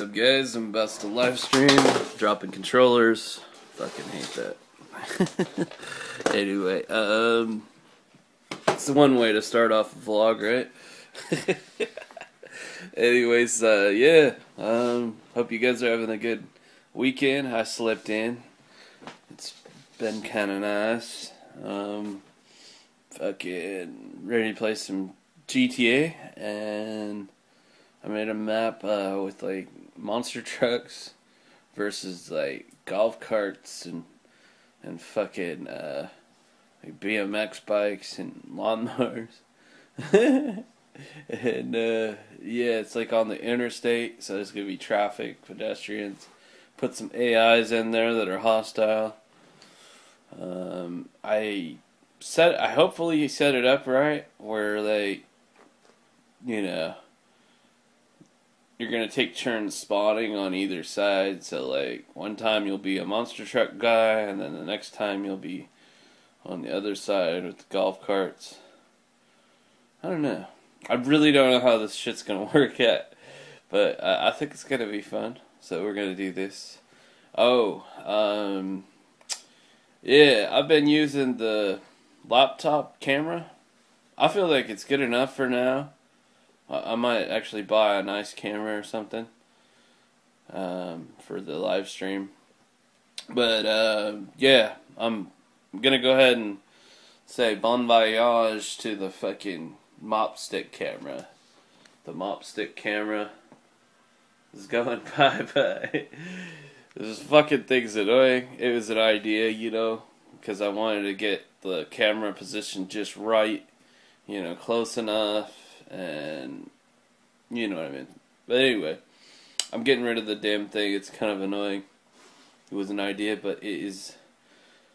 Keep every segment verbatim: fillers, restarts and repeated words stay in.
What's up, guys? I'm about to live stream, dropping controllers. Fucking hate that. Anyway, um, it's the one way to start off a vlog, right? Anyways, uh, yeah. Um, hope you guys are having a good weekend. I slept in. It's been kind of nice. Um, fucking ready to play some G T A, and I made a map uh, with like monster trucks versus like golf carts and and fucking uh, like B M X bikes and lawnmowers. And uh, yeah, it's like on the interstate, so there's gonna be traffic, pedestrians. Put some A Is in there that are hostile. Um, I set. I hopefully set it up right where they, you know, you're gonna take turns spawning on either side, so like one time you'll be a monster truck guy and then the next time you'll be on the other side with the golf carts. I don't know. I really don't know how this shit's gonna work out, but uh, I think it's gonna be fun, so we're gonna do this. Oh, um, yeah, I've been using the laptop camera. I feel like it's good enough for now. I might actually buy a nice camera or something um, for the live stream. But uh, yeah, I'm gonna go ahead and say bon voyage to the fucking mop stick camera. The mop stick camera is going bye bye. This fucking thing's annoying. It was an idea, you know, because I wanted to get the camera position just right, you know, close enough. And you know what I mean. But anyway, I'm getting rid of the damn thing. It's kind of annoying. It was an idea, but it is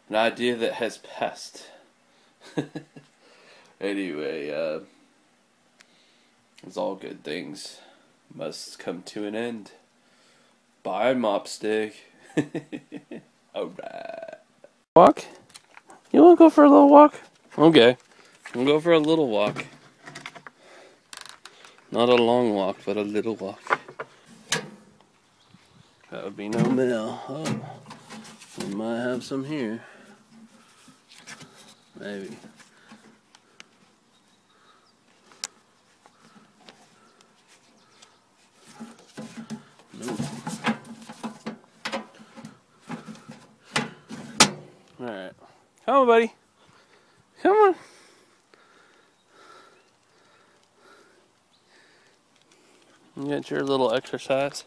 an idea that has passed. Anyway, uh, as all good things must come to an end. Bye, Mopstick. Alright. Walk? You wanna go for a little walk? Okay. We'll go for a little walk. Not a long walk, but a little walk. That would be no mail. Oh, we might have some here. Maybe. Nope. Alright. Come on, buddy. Come on. You get your little exercise.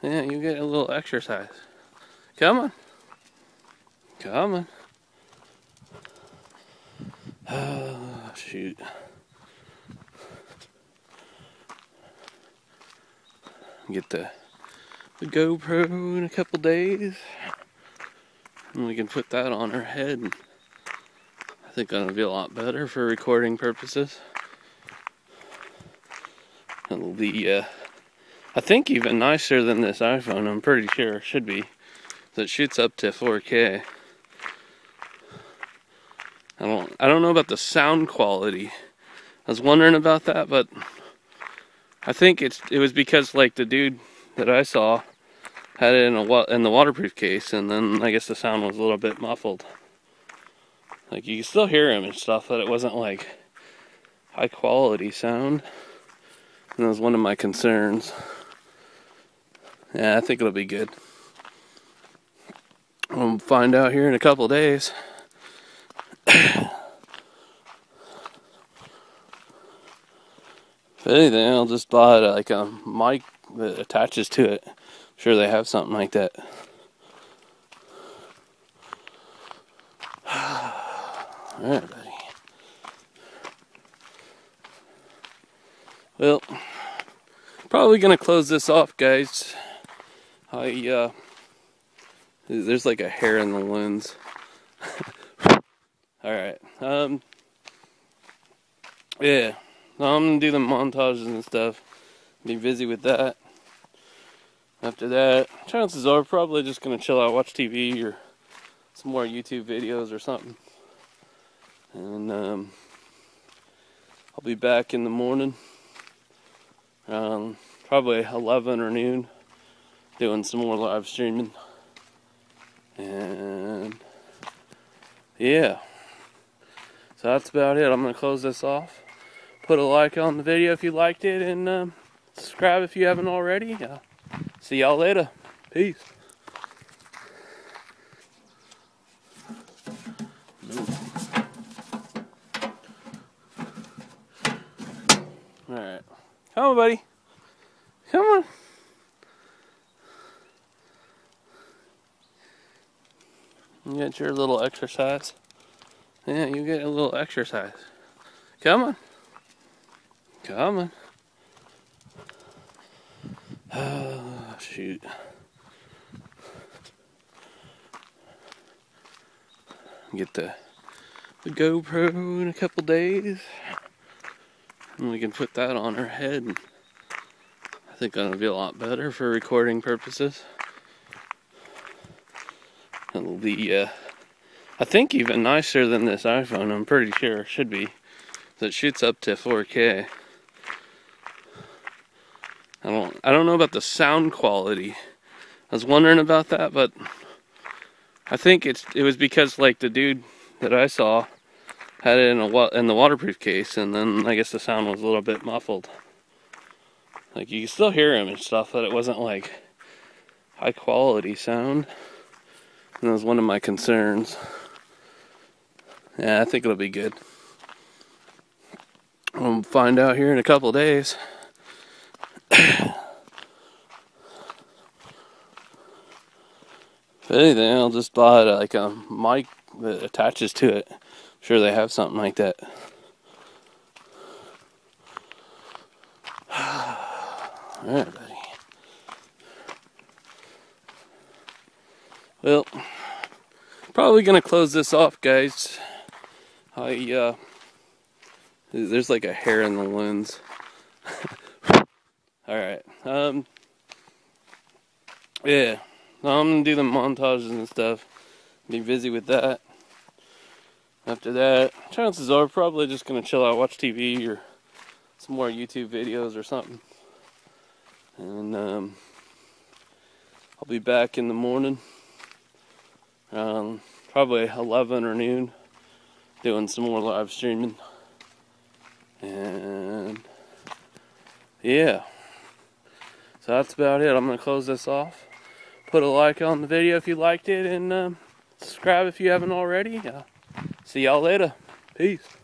Yeah, you get a little exercise. Come on. Come on. Oh, shoot. Get the, the GoPro in a couple days. And we can put that on her head. And I think that'll be a lot better for recording purposes. It'll be, uh, I think, even nicer than this iPhone. I'm pretty sure it should be. It shoots up to four K. I don't, I don't know about the sound quality. I was wondering about that, but I think it's it was because like the dude that I saw had it in a in the waterproof case, and then I guess the sound was a little bit muffled. Like you can still hear him and stuff, but it wasn't like high quality sound. That was one of my concerns. Yeah, I think it'll be good. We'll find out here in a couple days. If anything, I'll just buy like a mic that attaches to it. I'm sure they have something like that. Alright, buddy. Well, probably gonna close this off, guys. I, uh, there's like a hair in the lens. Alright, um, yeah, I'm gonna do the montages and stuff, be busy with that. After that, chances are probably just gonna chill out, watch T V or some more YouTube videos or something. And, um, I'll be back in the morning. Um, probably eleven or noon. doing some more live streaming. And yeah, so that's about it. I'm going to close this off. Put a like on the video if you liked it, and um, subscribe if you haven't already. Uh, see y'all later. Peace. Alright. Come on, buddy. Come on. You get your little exercise. Yeah, you get a little exercise. Come on. Come on. Oh, shoot. Get the, the GoPro in a couple days. And we can put that on her head. And I think that'll be a lot better for recording purposes. It'll be, uh, I think, even nicer than this iPhone. I'm pretty sure it should be. It shoots up to four K. I don't, I don't know about the sound quality. I was wondering about that, but I think it's it was because like the dude that I saw had it in a in the waterproof case, and then I guess the sound was a little bit muffled. Like you could still hear him and stuff, but it wasn't like high quality sound. And that was one of my concerns. Yeah, I think it'll be good. We'll find out here in a couple days. If anything, I'll just buy like a mic that attaches to it. I'm sure they have something like that. Alright, buddy. Well, probably gonna close this off, guys. I, uh... There's like a hair in the lens. Alright. Um, yeah. So I'm going to do the montages and stuff. Be busy with that. After that, chances are probably just going to chill out, watch T V or some more YouTube videos or something. And um, I'll be back in the morning. Um, probably eleven or noon. Doing some more live streaming. And yeah, so that's about it. I'm gonna close this off. Put a like on the video if you liked it, and um, subscribe if you haven't already. Uh, see y'all later. Peace.